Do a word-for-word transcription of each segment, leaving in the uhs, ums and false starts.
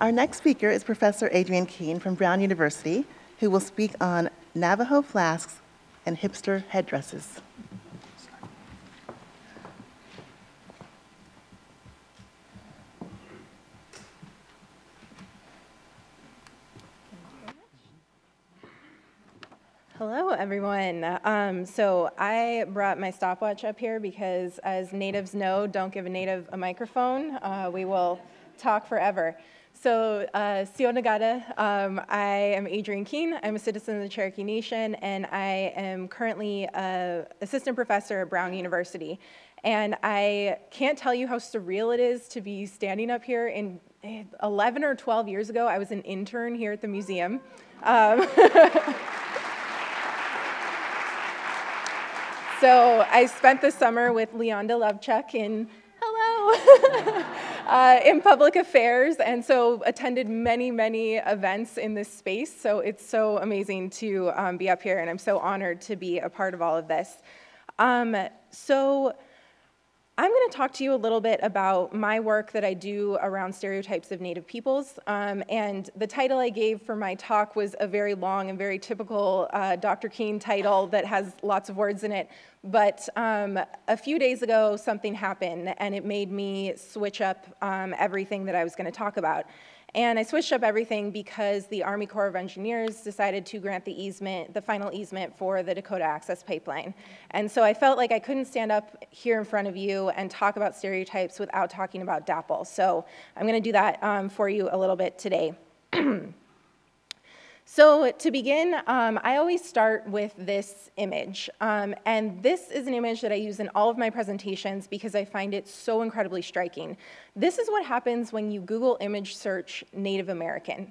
Our next speaker is Professor Adrienne Keene from Brown University, who will speak on Navajo flasks and hipster headdresses. Hello, everyone. Um, so I brought my stopwatch up here because, as natives know, don't give a native a microphone. Uh, we will talk forever. So, uh, Sio Nagata, um, I am Adrienne Keene. I'm a citizen of the Cherokee Nation, and I am currently an assistant professor at Brown University. And I can't tell you how surreal it is to be standing up here. In eleven or twelve years ago, I was an intern here at the museum. Um, So I spent the summer with Leonda Lovechuk in, hello, uh, in public affairs, and so attended many, many events in this space. So it's so amazing to um, be up here, and I'm so honored to be a part of all of this. Um, so I'm going to talk to you a little bit about my work that I do around stereotypes of Native peoples. Um, and the title I gave for my talk was a very long and very typical uh, Doctor Keene title that has lots of words in it. But um, a few days ago, something happened, and it made me switch up um, everything that I was going to talk about. And I switched up everything because the Army Corps of Engineers decided to grant the easement, the final easement for the Dakota Access Pipeline. And so I felt like I couldn't stand up here in front of you and talk about stereotypes without talking about D A P L. So I'm going to do that um, for you a little bit today. So to begin, um, I always start with this image. Um, and this is an image that I use in all of my presentations because I find it so incredibly striking. This is what happens when you Google image search Native American.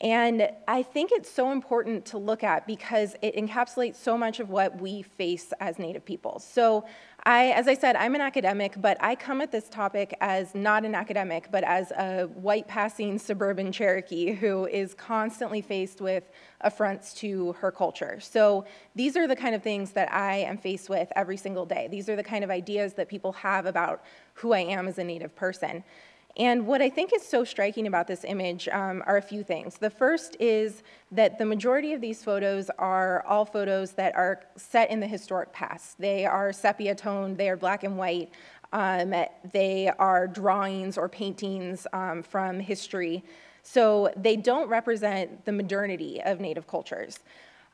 And I think it's so important to look at because it encapsulates so much of what we face as Native people. So I, as I said, I'm an academic, but I come at this topic as not an academic, but as a white-passing suburban Cherokee who is constantly faced with affronts to her culture. So these are the kind of things that I am faced with every single day. These are the kind of ideas that people have about who I am as a Native person. And what I think is so striking about this image um, are a few things. The first is that the majority of these photos are all photos that are set in the historic past. They are sepia-toned, they are black and white, um, they are drawings or paintings um, from history. So they don't represent the modernity of Native cultures.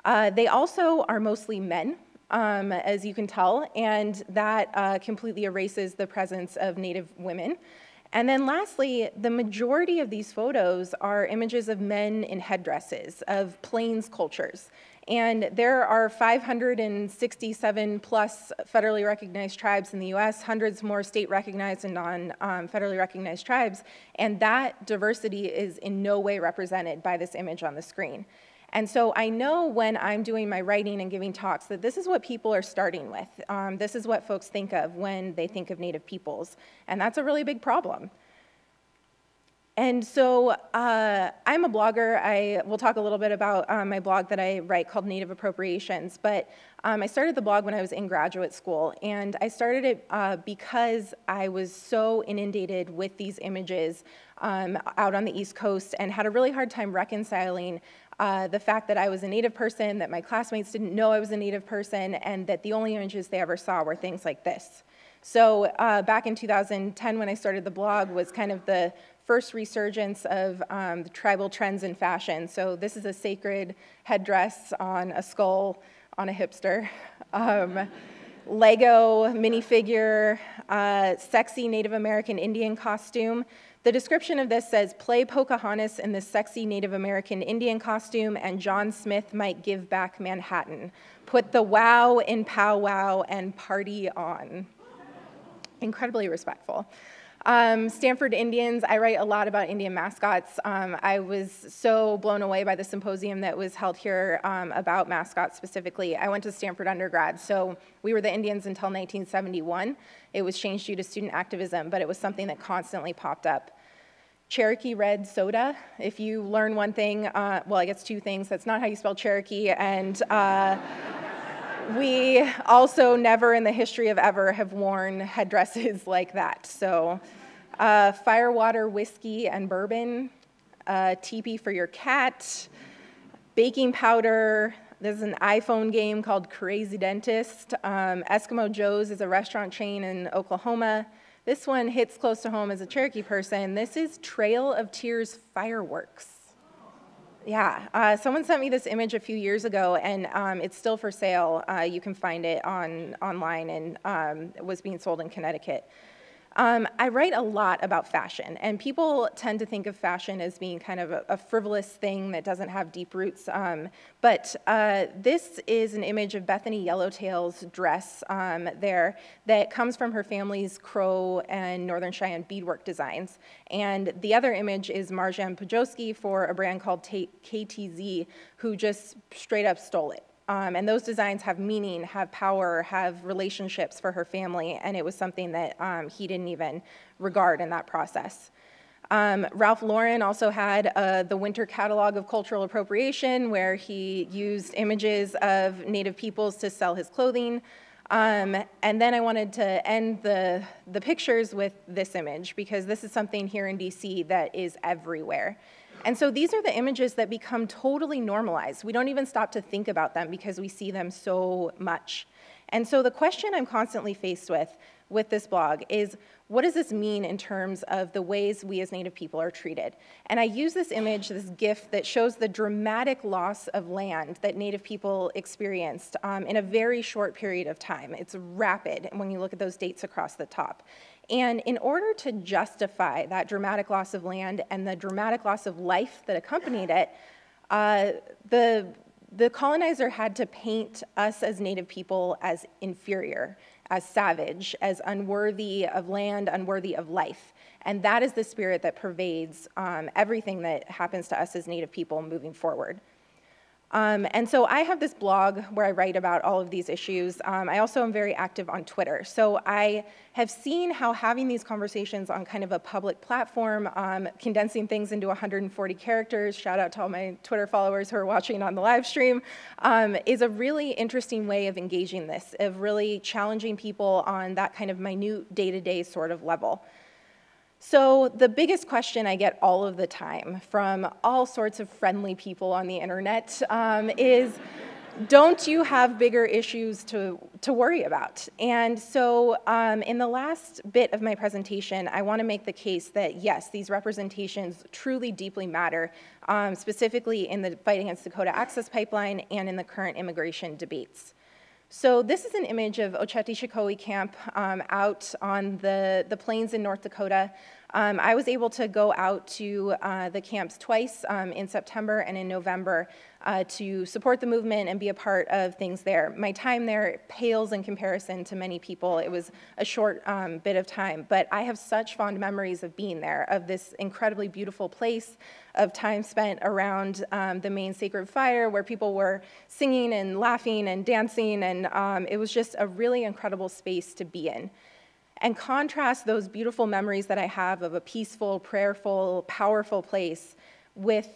Uh, they also are mostly men, um, as you can tell, and that uh, completely erases the presence of Native women. And then lastly, the majority of these photos are images of men in headdresses, of plains cultures. And there are five hundred sixty-seven plus federally recognized tribes in the U S, hundreds more state recognized and non-federally um, recognized tribes, and that diversity is in no way represented by this image on the screen. And so I know when I'm doing my writing and giving talks that this is what people are starting with. Um, this is what folks think of when they think of Native peoples. And that's a really big problem. And so uh, I'm a blogger. I will talk a little bit about um, my blog that I write called Native Appropriations. But um, I started the blog when I was in graduate school. And I started it uh, because I was so inundated with these images um, out on the East Coast and had a really hard time reconciling Uh, the fact that I was a Native person, that my classmates didn't know I was a Native person, and that the only images they ever saw were things like this. So uh, back in two thousand ten, when I started the blog, was kind of the first resurgence of um, the tribal trends in fashion. So this is a sacred headdress on a skull on a hipster. Um, Lego minifigure, uh, sexy Native American Indian costume. The description of this says, play Pocahontas in this sexy Native American Indian costume and John Smith might give back Manhattan. Put the wow in powwow and party on. Incredibly respectful. Um, Stanford Indians, I write a lot about Indian mascots. Um, I was so blown away by the symposium that was held here um, about mascots specifically. I went to Stanford undergrad, so we were the Indians until nineteen seventy-one. It was changed due to student activism, but it was something that constantly popped up. Cherokee red soda. If you learn one thing, uh, well, I guess two things. That's not how you spell Cherokee, and uh, we also never in the history of ever have worn headdresses like that. So uh, firewater, whiskey, and bourbon, uh, teepee for your cat, baking powder. There's an iPhone game called Crazy Dentist. Um, Eskimo Joe's is a restaurant chain in Oklahoma. This one hits close to home as a Cherokee person. This is Trail of Tears fireworks. Yeah, uh, someone sent me this image a few years ago, and um, it's still for sale. Uh, you can find it on online, and um, it was being sold in Connecticut. Um, I write a lot about fashion, and people tend to think of fashion as being kind of a, a frivolous thing that doesn't have deep roots. Um, but uh, this is an image of Bethany Yellowtail's dress um, there that comes from her family's Crow and Northern Cheyenne beadwork designs. And the other image is Marjan Pajoski for a brand called K T Z, who just straight up stole it. Um, and those designs have meaning, have power, have relationships for her family, and it was something that um, he didn't even regard in that process. Um, Ralph Lauren also had uh, the Winter Catalog of Cultural Appropriation, where he used images of Native peoples to sell his clothing. Um, and then I wanted to end the, the pictures with this image, because this is something here in D C that is everywhere. And so these are the images that become totally normalized. We don't even stop to think about them because we see them so much. And so the question I'm constantly faced with with this blog is, what does this mean in terms of the ways we as Native people are treated? And I use this image, this GIF, that shows the dramatic loss of land that Native people experienced um, in a very short period of time. It's rapid when you look at those dates across the top. And in order to justify that dramatic loss of land and the dramatic loss of life that accompanied it, uh, the, the colonizer had to paint us as Native people as inferior, as savage, as unworthy of land, unworthy of life. And that is the spirit that pervades um, everything that happens to us as Native people moving forward. Um, and so I have this blog where I write about all of these issues. Um, I also am very active on Twitter. So I have seen how having these conversations on kind of a public platform, um, condensing things into one hundred forty characters, shout out to all my Twitter followers who are watching on the live stream, um, is a really interesting way of engaging this, of really challenging people on that kind of minute day-to-day sort of level. So the biggest question I get all of the time from all sorts of friendly people on the internet um, is, don't you have bigger issues to, to worry about? And so um, in the last bit of my presentation, I want to make the case that yes, these representations truly deeply matter, um, specifically in the fight against the Dakota Access Pipeline and in the current immigration debates. So this is an image of Oceti Sakowin camp um, out on the, the plains in North Dakota. Um, I was able to go out to uh, the camps twice, um, in September and in November, uh, to support the movement and be a part of things there. My time there pales in comparison to many people. It was a short um, bit of time, but I have such fond memories of being there, of this incredibly beautiful place, of time spent around um, the main sacred fire where people were singing and laughing and dancing, and um, it was just a really incredible space to be in. And contrast those beautiful memories that I have of a peaceful, prayerful, powerful place with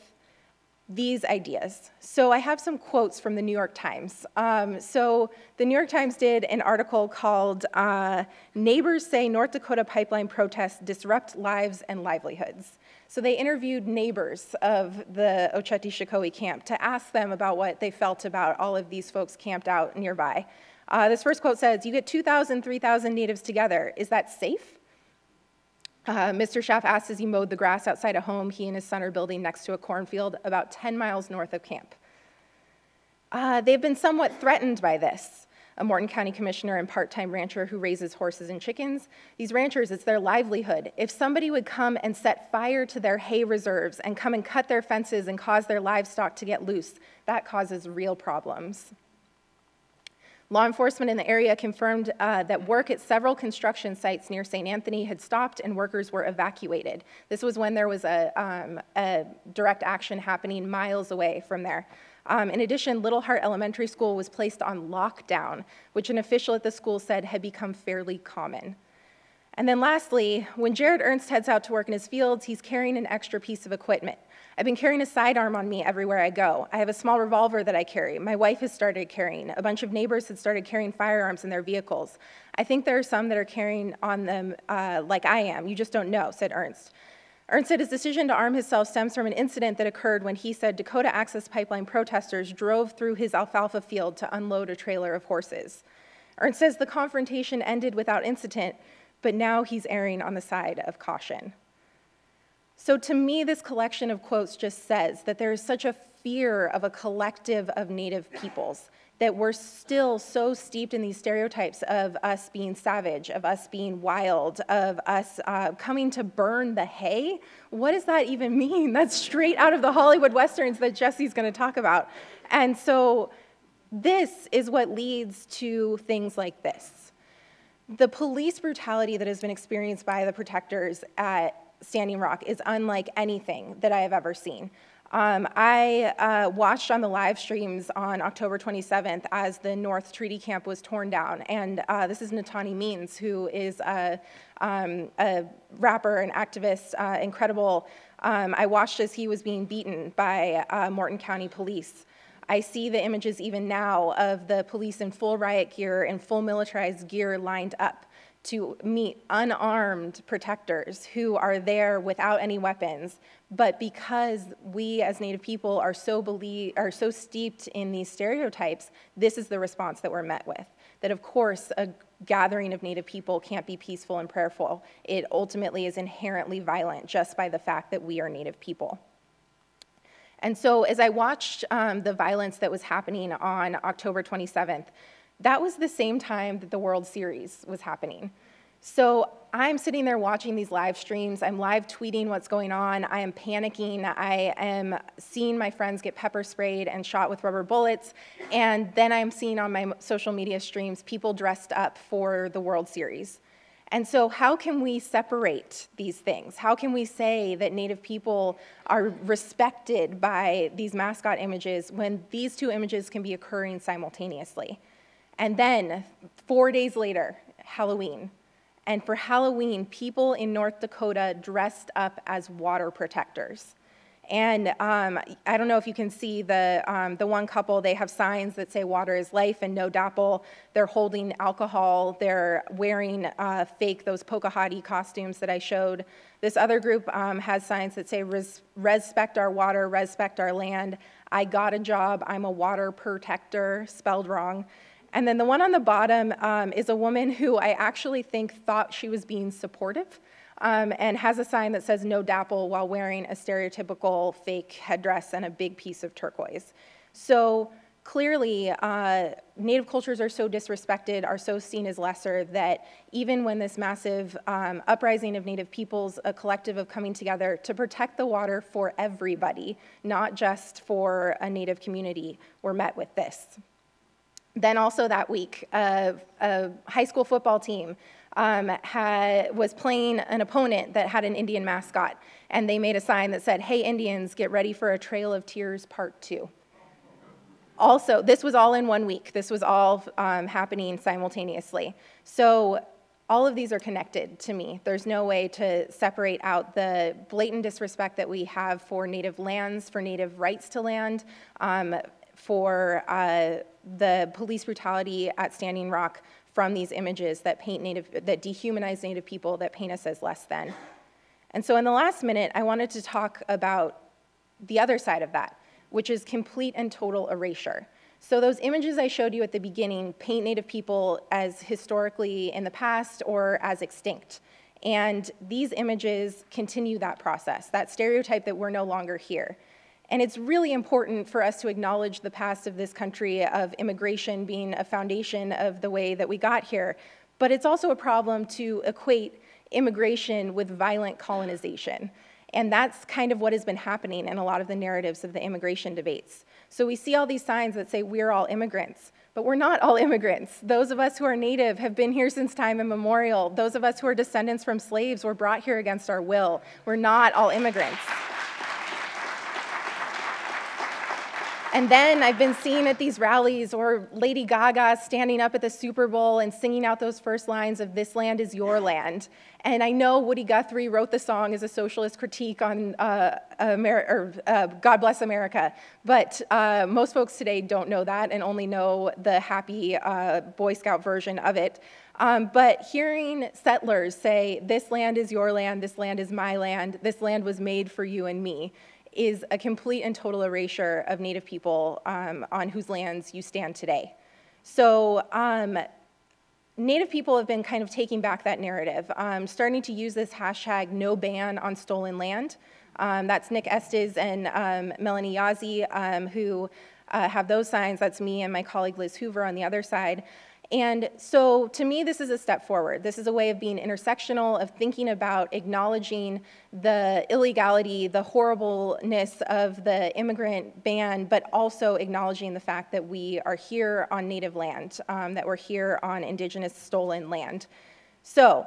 these ideas. So I have some quotes from the New York Times. Um, so the New York Times did an article called uh, Neighbors Say North Dakota Pipeline Protests Disrupt Lives and Livelihoods. So they interviewed neighbors of the Oceti Sakowin camp to ask them about what they felt about all of these folks camped out nearby. Uh, this first quote says, "You get two thousand, three thousand natives together. Is that safe?" Uh, Mister Schaff asked as he mowed the grass outside a home he and his son are building next to a cornfield about ten miles north of camp. Uh, they've been somewhat threatened by this. A Morton County commissioner and part-time rancher who raises horses and chickens. These ranchers, it's their livelihood. If somebody would come and set fire to their hay reserves and come and cut their fences and cause their livestock to get loose, that causes real problems. Law enforcement in the area confirmed uh, that work at several construction sites near Saint Anthony had stopped and workers were evacuated. This was when there was a, um, a direct action happening miles away from there. Um, in addition, Little Heart Elementary School was placed on lockdown, which an official at the school said had become fairly common. And then lastly, when Jared Ernst heads out to work in his fields, he's carrying an extra piece of equipment. I've been carrying a sidearm on me everywhere I go. I have a small revolver that I carry. My wife has started carrying. A bunch of neighbors had started carrying firearms in their vehicles. I think there are some that are carrying on them uh, like I am. You just don't know, said Ernst. Ernst said his decision to arm himself stems from an incident that occurred when he said Dakota Access Pipeline protesters drove through his alfalfa field to unload a trailer of horses. Ernst says the confrontation ended without incident, but now he's erring on the side of caution. So to me, this collection of quotes just says that there is such a fear of a collective of Native peoples, that we're still so steeped in these stereotypes of us being savage, of us being wild, of us uh, coming to burn the hay. What does that even mean? That's straight out of the Hollywood Westerns that Jesse's gonna talk about. And so this is what leads to things like this. The police brutality that has been experienced by the protectors at Standing Rock is unlike anything that I have ever seen. Um, I uh, watched on the live streams on October twenty-seventh as the North Treaty Camp was torn down, and uh, this is Natani Means, who is a, um, a rapper and activist, uh, incredible. Um, I watched as he was being beaten by uh, Morton County police. I see the images even now of the police in full riot gear and full militarized gear lined up to meet unarmed protectors who are there without any weapons. But because we as Native people are so believe, are so steeped in these stereotypes, this is the response that we're met with. That of course a gathering of Native people can't be peaceful and prayerful. It ultimately is inherently violent just by the fact that we are Native people. And so as I watched um, the violence that was happening on October twenty-seventh, that was the same time that the World Series was happening. So I'm sitting there watching these live streams, I'm live tweeting what's going on, I am panicking, I am seeing my friends get pepper sprayed and shot with rubber bullets, and then I'm seeing on my social media streams people dressed up for the World Series. And so how can we separate these things? How can we say that Native people are respected by these mascot images when these two images can be occurring simultaneously? And then, four days later, Halloween. And for Halloween, people in North Dakota dressed up as water protectors. And um, I don't know if you can see the, um, the one couple, they have signs that say water is life and no D A P L. They're holding alcohol. They're wearing uh, fake, those Pocahontas costumes that I showed. This other group um, has signs that say Res respect our water, respect our land. I got a job, I'm a water protector, spelled wrong. And then the one on the bottom um, is a woman who I actually think thought she was being supportive um, and has a sign that says no D A P L while wearing a stereotypical fake headdress and a big piece of turquoise. So clearly, uh, Native cultures are so disrespected, are so seen as lesser, that even when this massive um, uprising of Native peoples, a collective of coming together to protect the water for everybody, not just for a Native community, were met with this. Then also that week, uh, a high school football team um, had, was playing an opponent that had an Indian mascot, and they made a sign that said, "Hey Indians, get ready for a Trail of Tears Part Two." Also, this was all in one week. This was all um, happening simultaneously. So all of these are connected to me. There's no way to separate out the blatant disrespect that we have for Native lands, for Native rights to land, um, for uh, the police brutality at Standing Rock from these images that paint Native, that dehumanize Native people, that paint us as less than. And so in the last minute, I wanted to talk about the other side of that, which is complete and total erasure. So those images I showed you at the beginning paint Native people as historically in the past or as extinct. And these images continue that process, that stereotype that we're no longer here. And it's really important for us to acknowledge the past of this country, of immigration being a foundation of the way that we got here. But it's also a problem to equate immigration with violent colonization. And that's kind of what has been happening in a lot of the narratives of the immigration debates. So we see all these signs that say we're all immigrants, but we're not all immigrants. Those of us who are Native have been here since time immemorial. Those of us who are descendants from slaves were brought here against our will. We're not all immigrants. And then I've been seen at these rallies, or Lady Gaga standing up at the Super Bowl and singing out those first lines of "This land is your land." And I know Woody Guthrie wrote the song as a socialist critique on uh, Amer or, uh, God Bless America, but uh, most folks today don't know that and only know the happy uh, Boy Scout version of it. Um, but hearing settlers say, "This land is your land, this land is my land, this land was made for you and me," is a complete and total erasure of Native people um, on whose lands you stand today. So um, Native people have been kind of taking back that narrative, um, starting to use this hashtag, no ban on stolen land. Um, that's Nick Estes and um, Melanie Yazzie, um, who uh, have those signs. That's me and my colleague Liz Hoover on the other side. And so to me, this is a step forward. This is a way of being intersectional, of thinking about acknowledging the illegality, the horribleness of the immigrant ban, but also acknowledging the fact that we are here on Native land, um, that we're here on Indigenous stolen land. So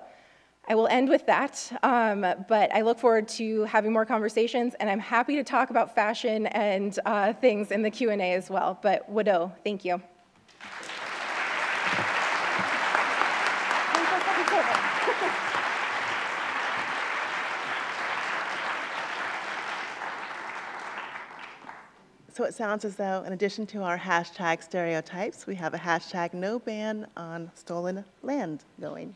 I will end with that, um, but I look forward to having more conversations, and I'm happy to talk about fashion and uh, things in the Q and A as well. But Wodo, thank you. So it sounds as though, in addition to our hashtag stereotypes, we have a hashtag no ban on stolen land going.